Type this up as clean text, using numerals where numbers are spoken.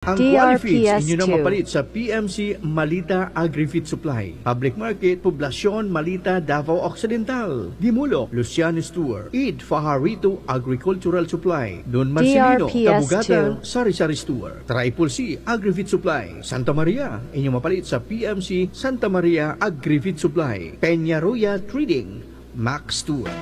Ang QualiFeeds inyo na mapalit sa PMC Malita AgriFeed Supply, Public Market, Poblacion, Malita, Davao Occidental, Dimulo Luciani Store, Ed Fajarito Agricultural Supply, Don Marcelino, Kabugatan, Sari-Sari Store, Triple C AgriFeed Supply, Santa Maria, inyo mapalit sa PMC Santa Maria AgriFeed Supply, Peñaroya Trading, Max Store.